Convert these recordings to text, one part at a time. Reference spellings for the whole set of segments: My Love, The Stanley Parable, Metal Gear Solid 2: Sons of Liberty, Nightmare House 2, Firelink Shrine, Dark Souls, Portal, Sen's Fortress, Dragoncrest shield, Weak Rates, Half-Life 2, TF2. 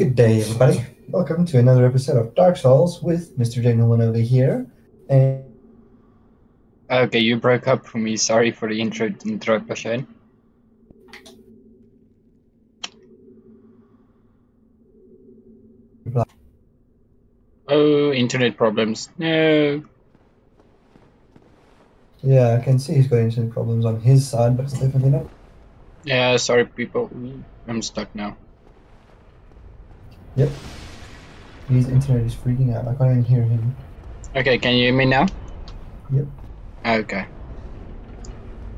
Good day, everybody. Welcome to another episode of Dark Souls with Mr. Genuine over here. And okay, you broke up for me. Sorry for the interruption. Oh, internet problems. No. Yeah, I can see he's got internet problems on his side, but it's definitely not. Yeah, sorry, people. I'm stuck now. Yep. His internet is freaking out. I can't even hear him. Okay, can you hear me now? Yep. Okay.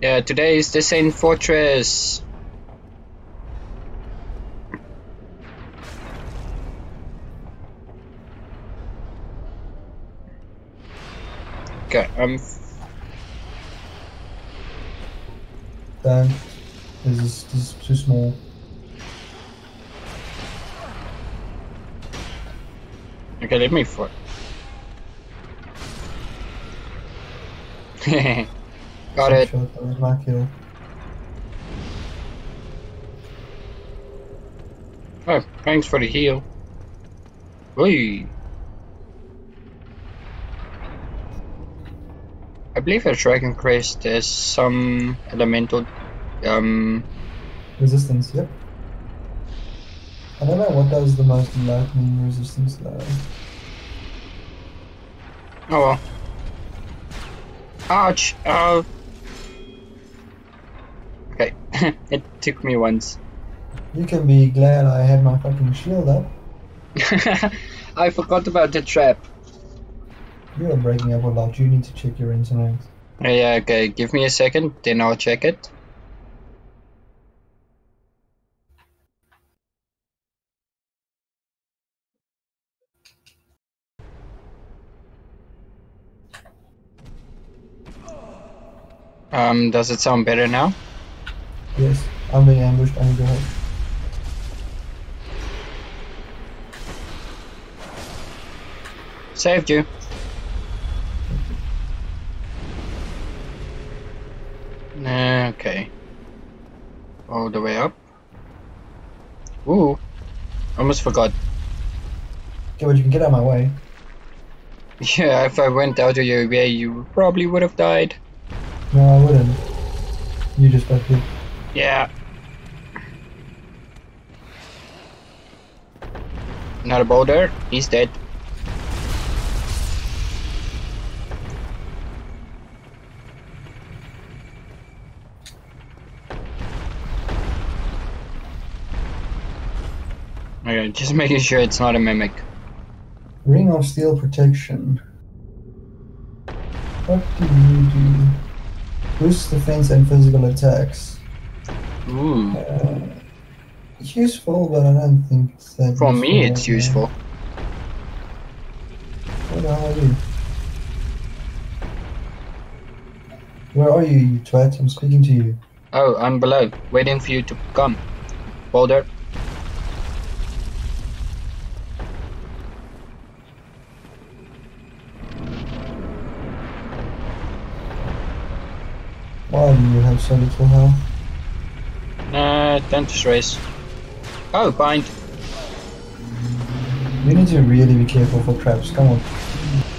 Yeah, today is the Sen's Fortress. Okay, Damn. This is too small. Okay, let me for it. Got it. Sure that was my kill. Oh, thanks for the heal. Whee. I believe at Dragoncrest there's some elemental resistance, yep. I don't know what does the most lightning resistance though. Oh well. Ouch! Oh! Okay, it took me once. You can be glad I had my fucking shield up. I forgot about the trap. You are breaking up a lot, you need to check your internet. Yeah, okay, give me a second, then I'll check it. Does it sound better now? Yes, I'm being ambushed, I need your help. Saved you. Okay. All the way up. Ooh. Almost forgot. Okay, but you can get out of my way. Yeah, if I went out of your way, you probably would have died. No, I wouldn't. You just got hit. Yeah. Another boulder. He's dead. Okay, just making sure it's not a mimic. Ring of Steel Protection. What do you do? Boost defense and physical attacks. Ooh. Useful, but I don't think it's that useful. For me, it's useful. What the hell are you? Where are you, you twat? I'm speaking to you. Oh, I'm below, waiting for you to come. Boulder. Why do you have so little health? Don't stress. Oh, bind. You need to really be careful for traps, come on.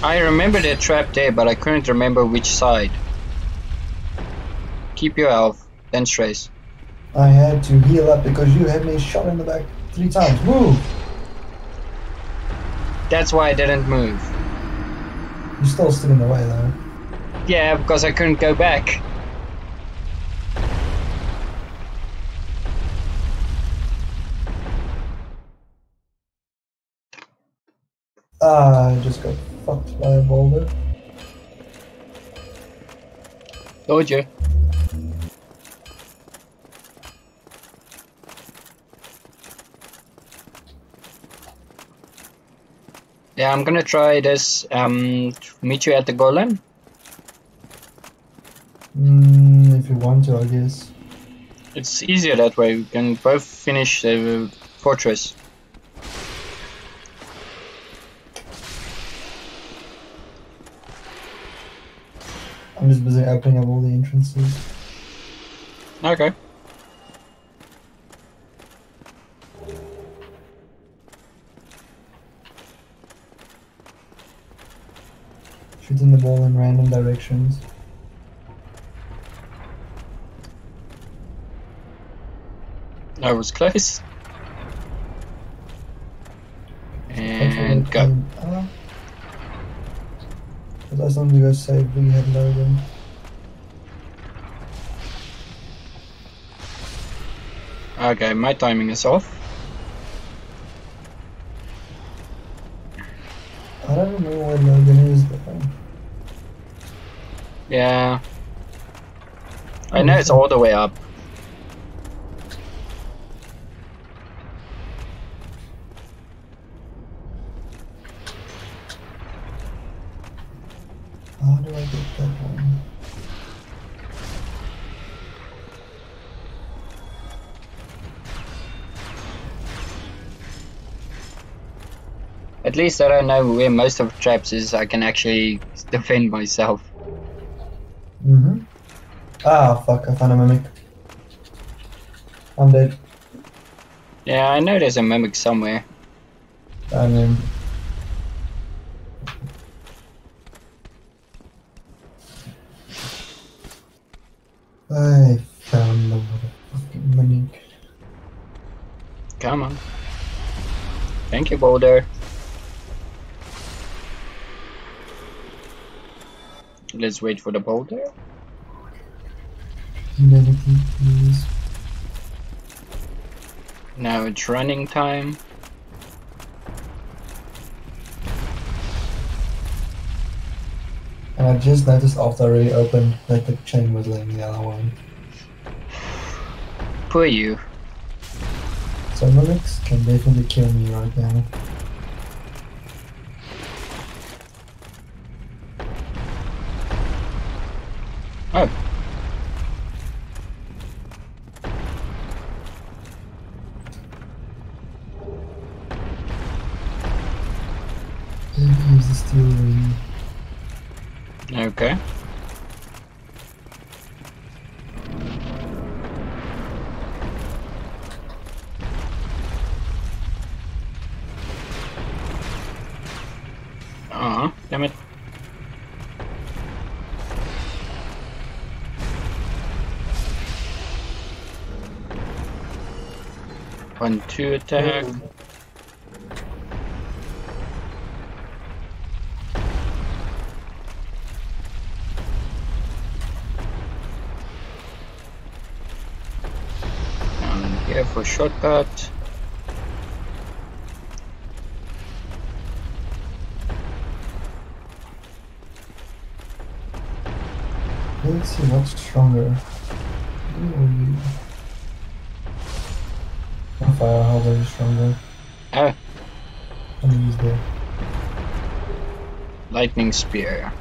I remember the trap there, but I couldn't remember which side. Keep your health, don't stress. I had to heal up because you had me shot in the back 3 times. Move! That's why I didn't move. You're still in the way though. Yeah, because I couldn't go back. I just got fucked by a boulder. Told you. Yeah, I'm gonna try this. Meet you at the golem. If you want to, I guess. It's easier that way. We can both finish the fortress. I'm just busy opening up all the entrances. Okay. Shooting the ball in random directions. I was close. And go. But as long as we go save, we had Logan. Okay, my timing is off. I don't remember where Logan is, though. Yeah. I know it's all the way up. How do I get that one? At least I don't know where most of the traps is. I can actually defend myself. Mm-hmm. Ah, fuck, I found a mimic. I'm dead. Yeah, I know there's a mimic somewhere. I mean... I found the motherfucking mimic. Come on. Thank you, Boulder. Let's wait for the boulder. Humanity, please. Now it's running time. And I just noticed after I reopened that the chain was laying the other one. Poor you. So Mimics can definitely kill me right now. Oh. Use the steel ring. Okay. Ah, damn it. One, two attack. Down here for shortcut. Let's see what's stronger. Ooh. Firehouse is stronger. Oh. I'm gonna use the lightning spear.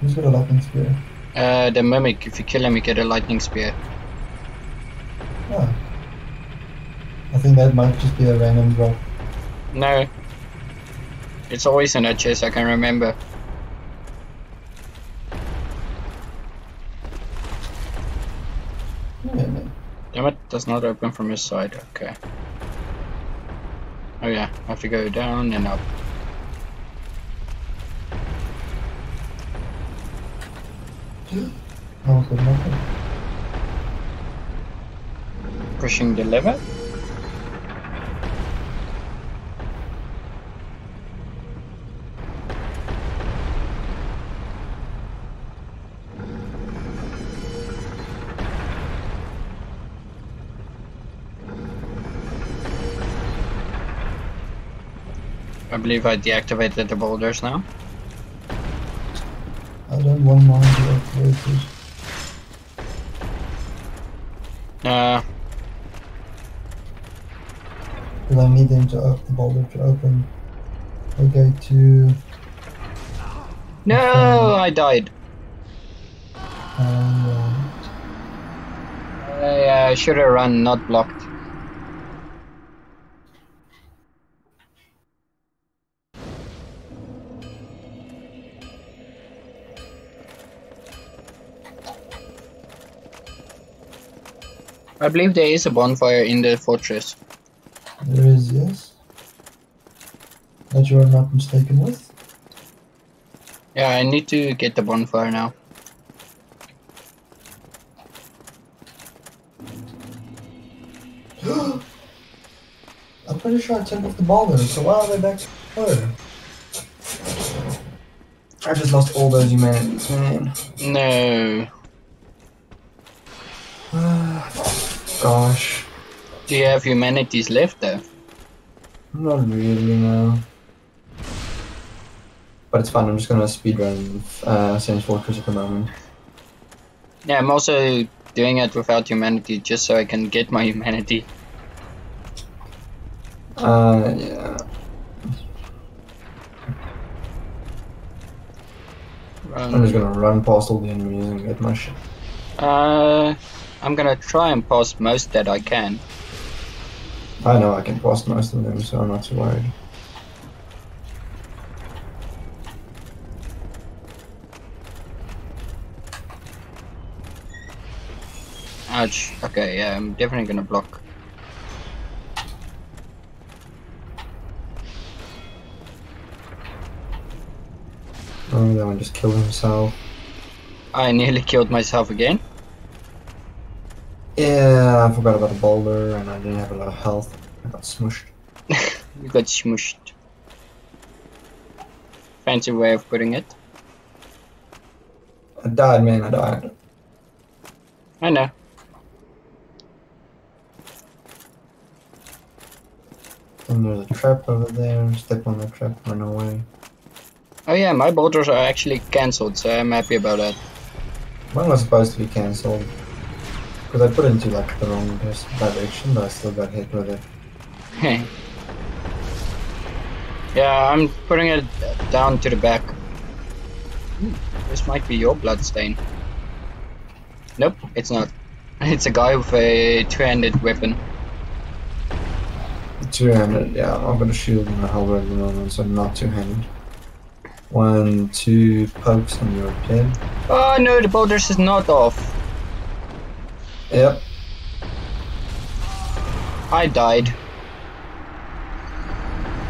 Who's got a lightning spear? The mimic. If you kill him, you get a lightning spear. Oh. I think that might just be a random drop. No. It's always in a chest, I can remember. Damn it, does not open from his side, okay. Oh yeah, I have to go down and up. Oh, good, nothing. Pushing the lever. I believe I deactivated the boulders now. I don't want mine deactivated. Because I need them to open the boulder to open. Okay, to... No, I died. I should have run, not blocked. I believe there is a bonfire in the fortress. There is, yes. that you are not mistaken with. Yeah, I need to get the bonfire now. I'm pretty sure I turned off the bombers, so why are they back to fire? I just lost all those humanities, man. No. Gosh. Do you have humanities left though? Not really, no. But it's fine, I'm just gonna speedrun Sen's Fortress at the moment. Yeah, I'm also doing it without humanity just so I can get my humanity. Yeah. I'm just gonna run past all the enemies and get my shit. I'm gonna try and pass most that I can. I know I can pass most of them, so I'm not too worried. Ouch. Okay, yeah, I'm definitely gonna block. Oh, that one just killed himself. I nearly killed myself again. Yeah, I forgot about the boulder and I didn't have a lot of health. I got smushed. You got smushed. Fancy way of putting it. I died, man, I died. I know. And there's a trap over there. Step on the trap, run away. Oh yeah, my boulders are actually cancelled, so I'm happy about that. Mine was supposed to be cancelled. Because I put it into like the wrong direction, but I still got hit with it. Hey. Yeah, I'm putting it down to the back. This might be your bloodstain. Nope, it's not. It's a guy with a two-handed weapon. Two-handed, yeah. I've got a shield and a halberd at the moment, so not two-handed. 1, 2 pokes on your head. Oh no, the boulders is not off. Yep. I died.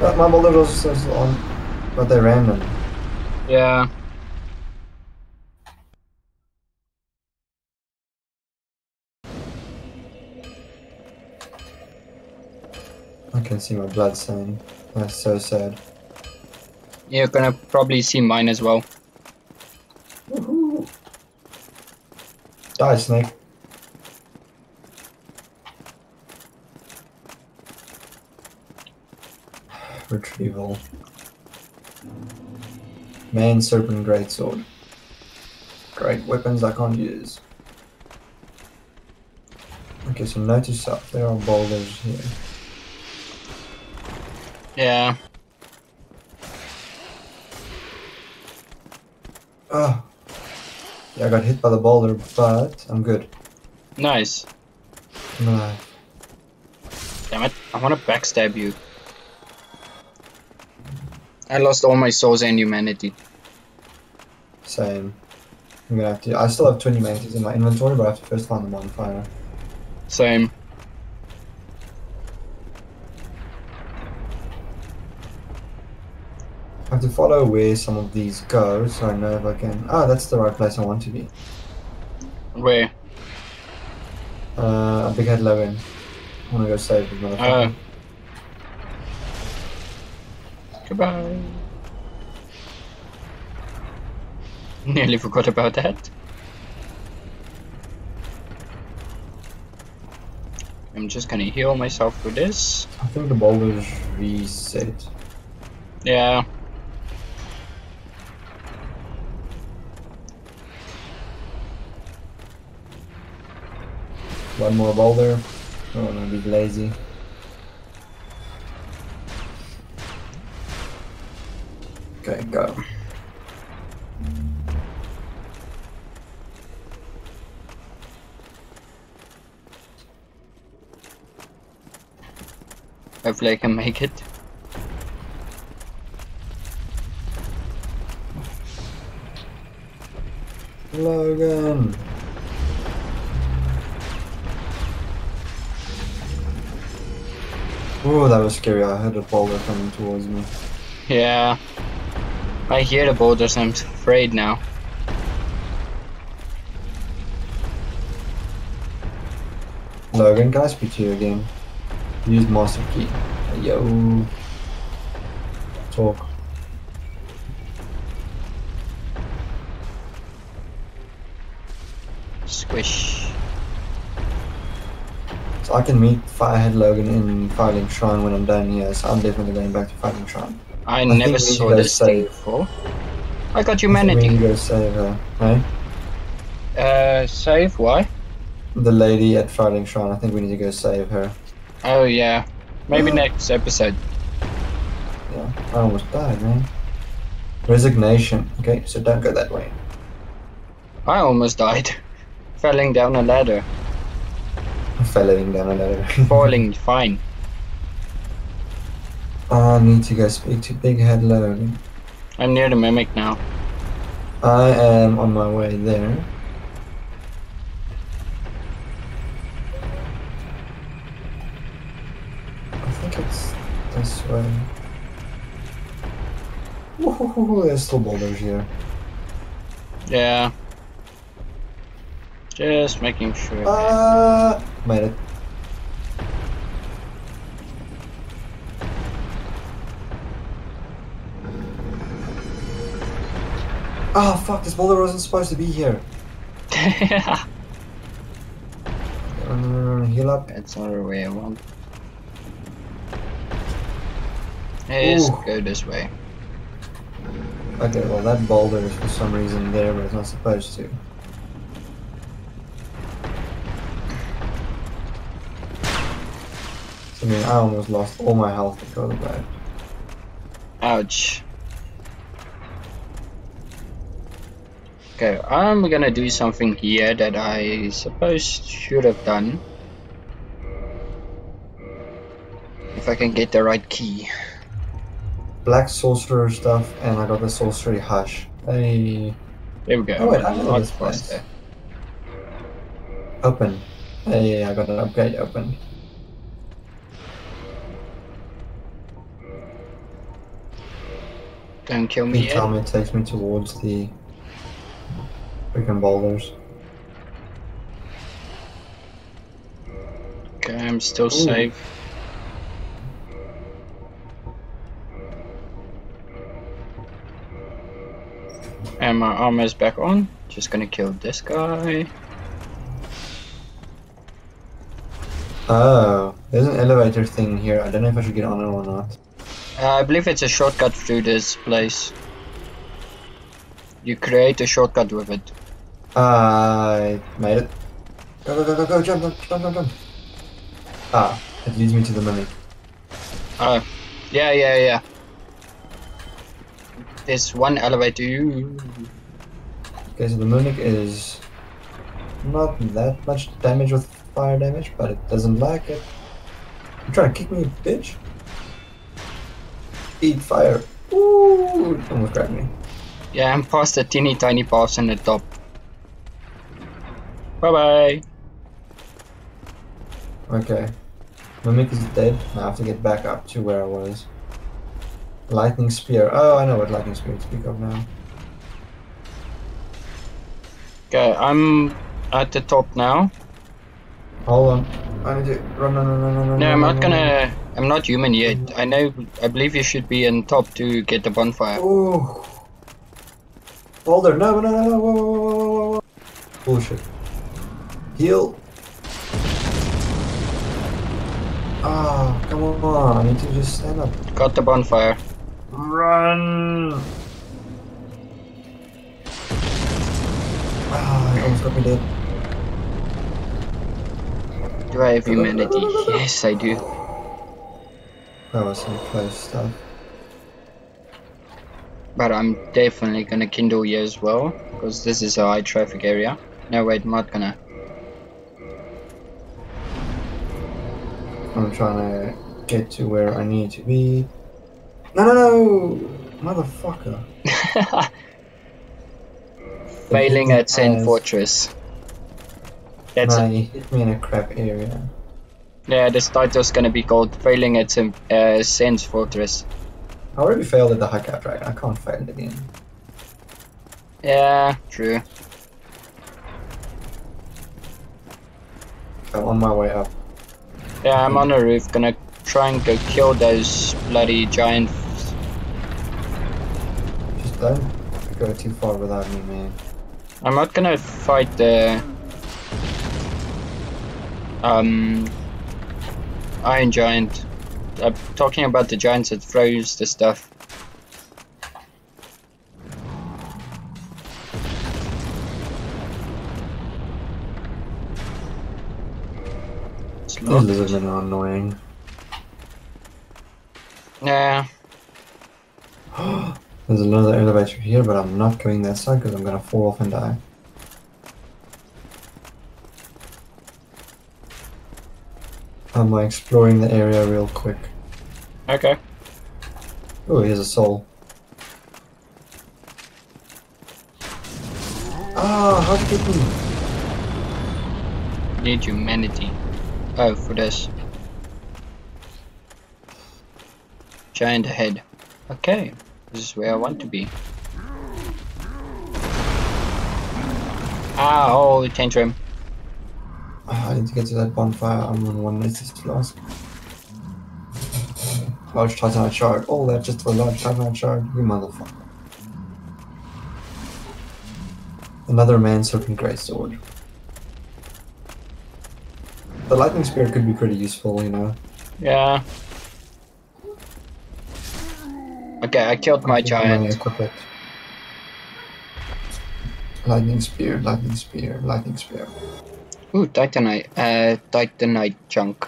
But my boulders is on, but they're random. Yeah. I can see my blood stain. That's so sad. You're gonna probably see mine as well. Woohoo! Die, snake. Retrieval. Man, serpent, greatsword. Great weapons I can't use. Okay, so notice up there are boulders here. Yeah. Oh. Yeah, I got hit by the boulder, but I'm good. Nice. No. Damn it, I want to backstab you. I lost all my souls and humanity. Same. I'm gonna have to. I still have 20 humanities in my inventory, but I have to first find the bonfire. Same. I have to follow where some of these go, so I know if I can... Ah, that's the right place I want to be. Where? A big head low end. I want to go save the motherfucker. Goodbye. Nearly forgot about that. I'm just gonna heal myself with this. I think the boulder's reset. Yeah. One more boulder. I don't want to be lazy. Okay, go. Hopefully I can make it. Logan! Oh, that was scary. I heard a boulder coming towards me. Yeah. I hear the boulders, I'm afraid now. Logan, can I speak to you again? Use master key. Yo. Talk. Squish. So I can meet Firehead Logan in Firelink Shrine when I'm down here, so I'm definitely going back to Firelink Shrine. I never saw this thing before. I got humanity. We need to go save her, eh? Save? Why? The lady at Firelink Shrine, I think we need to go save her. Oh yeah. Maybe next episode. Yeah, I almost died, man. Resignation. Okay, so don't go that way. I almost died. Falling down a ladder. Falling down a ladder. Falling, fine. I need to go speak to Big Head Logan. I'm near the mimic now. I am on my way there. I think it's this way. Woohoo, there's still boulders here. Yeah. Just making sure. Made it. Oh fuck, this boulder wasn't supposed to be here. Yeah. Heal up. That's not the way I want. Let's go this way. Okay, well that boulder is for some reason there, but it's not supposed to. I mean, I almost lost all my health because of that. Ouch. Okay, I'm gonna do something here that I suppose should have done. If I can get the right key. Black sorcerer stuff, and I got the sorcery hush. Hey. There we go. Oh wait, I know this place. Open. Hey, I got an upgrade open. Don't kill me yet. Tell me it takes me towards the freaking boulders. Okay, I'm still safe. And my armor is back on. Just gonna kill this guy. Oh, there's an elevator thing here. I don't know if I should get on it or not. I believe it's a shortcut through this place. You create a shortcut with it. I made it. Go, go, go, go, go, jump, jump, jump, jump. Ah, it leads me to the mimic. Oh, yeah, yeah, yeah. There's one elevator. Okay, so the mimic is not that much damage with fire damage, but it doesn't like it. You trying to kick me, bitch? Eat fire. Ooh, almost grabbed me. Yeah, I'm past the teeny tiny path on the top. Bye bye. Okay. Mimic is dead. Now I have to get back up to where I was. Lightning spear. Oh, I know what lightning spear to speak of now. Okay, I'm at the top now. Hold on. I need to run. No, I'm not gonna. I'm not human yet. I know. I believe you should be on top to get the bonfire. Ooh. Boulder, no, whoa, whoa, whoa, whoa. Bullshit. Heal. Ah, oh, come on, I need to just stand up. Got the bonfire. Run! Ah, I almost got me dead. Do I have humanity? Yes, I do. That was some close stuff. But I'm definitely gonna kindle here as well, because this is a high traffic area. No wait, I'm not gonna. I'm trying to get to where I need to be. No! Motherfucker. Failing at Sen's Fortress. That's it. Hit me in a crap area. Yeah, this title's gonna be called Failing at Sen's Fortress. I already failed at the high-cap dragon. I can't fight it again. Yeah, true. I'm on my way up. Yeah, I'm on the roof. Gonna try and go kill those bloody giant. Just don't go too far without me, man. I'm not gonna fight the iron giant. I'm talking about the giants that throws the stuff. These lizardmen are annoying. Yeah. There's another elevator here, but I'm not going that side because I'm going to fall off and die. I'm exploring the area real quick. Okay. Oh, here's a soul. Ah, how did you need humanity? Oh, for this. Giant head. Okay, this is where I want to be. Ah, oh, tantrum. I need to get to that bonfire. I'm on 1 minute flask. Large titanite shard. All that just for a large titanite shard. You motherfucker. Another man's serpent grey sword. The lightning spear could be pretty useful, you know. Yeah. Okay, I killed my giant. Lightning spear, lightning spear, lightning spear. Ooh, titanite, titanite chunk.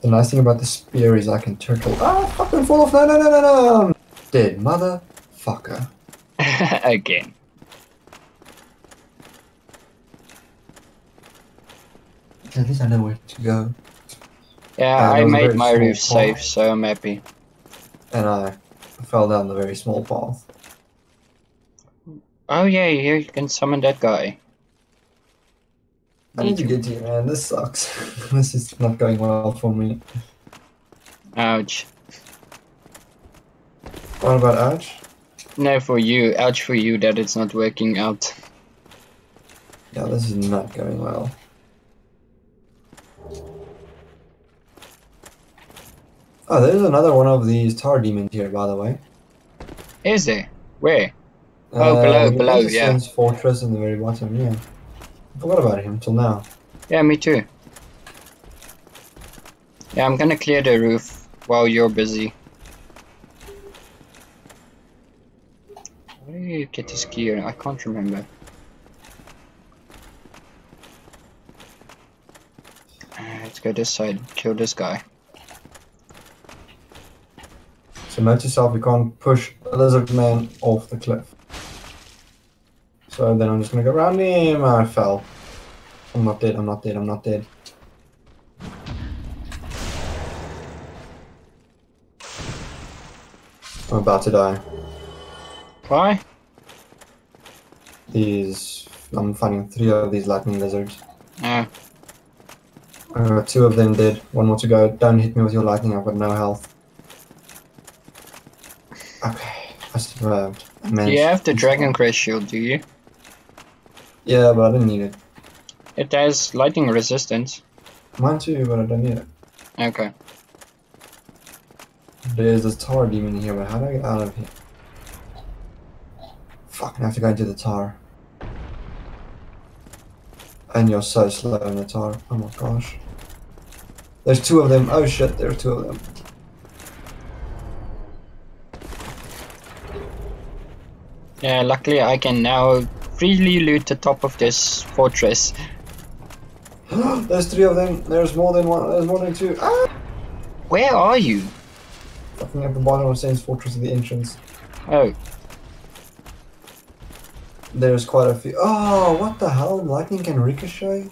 The nice thing about the spear is I can turtle. Ah, fucking fall off! No, no, no, no, no! Dead motherfucker. Again. At least I know where to go. Yeah, I made my roof safe, so I'm happy. And I fell down the very small path. Oh yeah, here you can summon that guy. I need to get to you, man. This sucks. This is not going well for me. Ouch. What about ouch? No, for you. Ouch for you that it's not working out. Yeah, this is not going well. Oh, there's another one of these tower demons here, by the way. Is there? Where? Oh, below, yeah. Sen's Fortress in the very bottom, yeah. I forgot about him till now. Yeah, me too. Yeah, I'm gonna clear the roof while you're busy. Where do you get this gear? I can't remember. Let's go this side, kill this guy. So note yourself, you can't push a lizard man off the cliff. So then I'm just gonna go around him. I fell. I'm not dead, I'm not dead, I'm not dead. I'm about to die. Why? These... I'm finding 3 of these lightning lizards. Yeah. I got 2 of them dead. 1 more to go. Don't hit me with your lightning, I've got no health. Okay, I survived. Do you have the Dragoncrest shield, do you? Yeah, but I don't need it. It has lightning resistance. Mine too, but I don't need it. Okay. There's this tower demon here, but how do I get out of here? Fucking have to go into the tower. And you're so slow in the tower. Oh my gosh. There's 2 of them. Oh shit, there are 2 of them. Yeah, luckily I can now freely loot the top of this fortress. There's 3 of them. There's more than 1. There's more than 2. Ah! Where are you? Fucking at the bottom of Sen's Fortress at the entrance. Oh. There's quite a few. Oh, what the hell? Lightning can ricochet?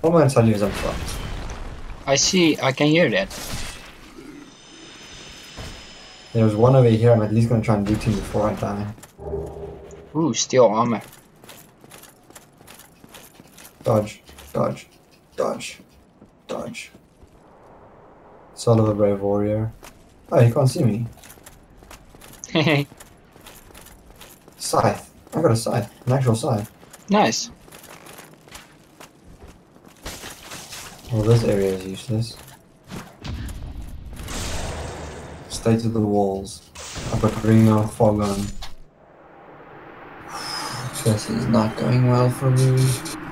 What am I telling you is I'm fucked. I see. I can hear that. There's one over here. I'm at least gonna try and loot him before I die. Ooh, steel armor. Dodge, dodge, dodge, dodge. Son of a brave warrior. Oh, you can't see me. Hehe. Scythe. I got a scythe. An actual scythe. Nice. Well, this area is useless. Stay to the walls. I've got ring of fog on. This is not going well for me.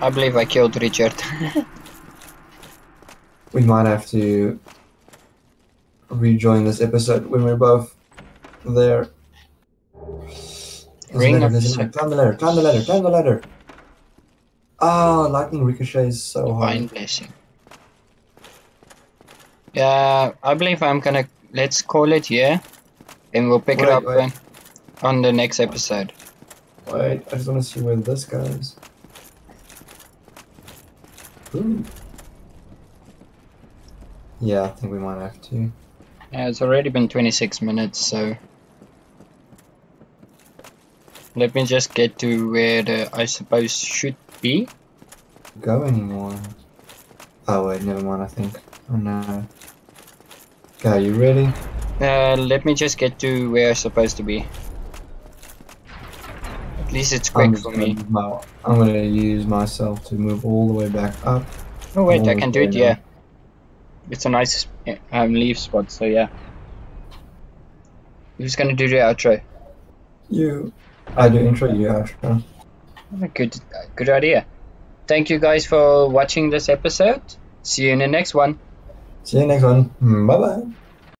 I believe I killed Richard. We might have to rejoin this episode when we're both there. Climb the ladder, climb the ladder. Ah, lightning ricochets so hard. Divine blessing. Yeah, I believe I'm gonna, let's call it here. And we'll pick it up on the next episode. Wait, I just wanna see where this goes. Ooh. Yeah, I think we might have to. Yeah, it's already been 26 minutes, so... Let me just get to where the, I suppose, should be. Go anymore. Oh wait, never mind, I think. Oh no. Okay, are you ready? Let me just get to where I'm supposed to be. At least it's quick for me. I'm gonna use myself to move all the way back up. Oh wait, I can do it, yeah. It's a nice leaf spot, so yeah. Who's gonna do the outro? You. I do intro, you outro. Good idea. Thank you guys for watching this episode. See you in the next one. See you next one. Bye bye.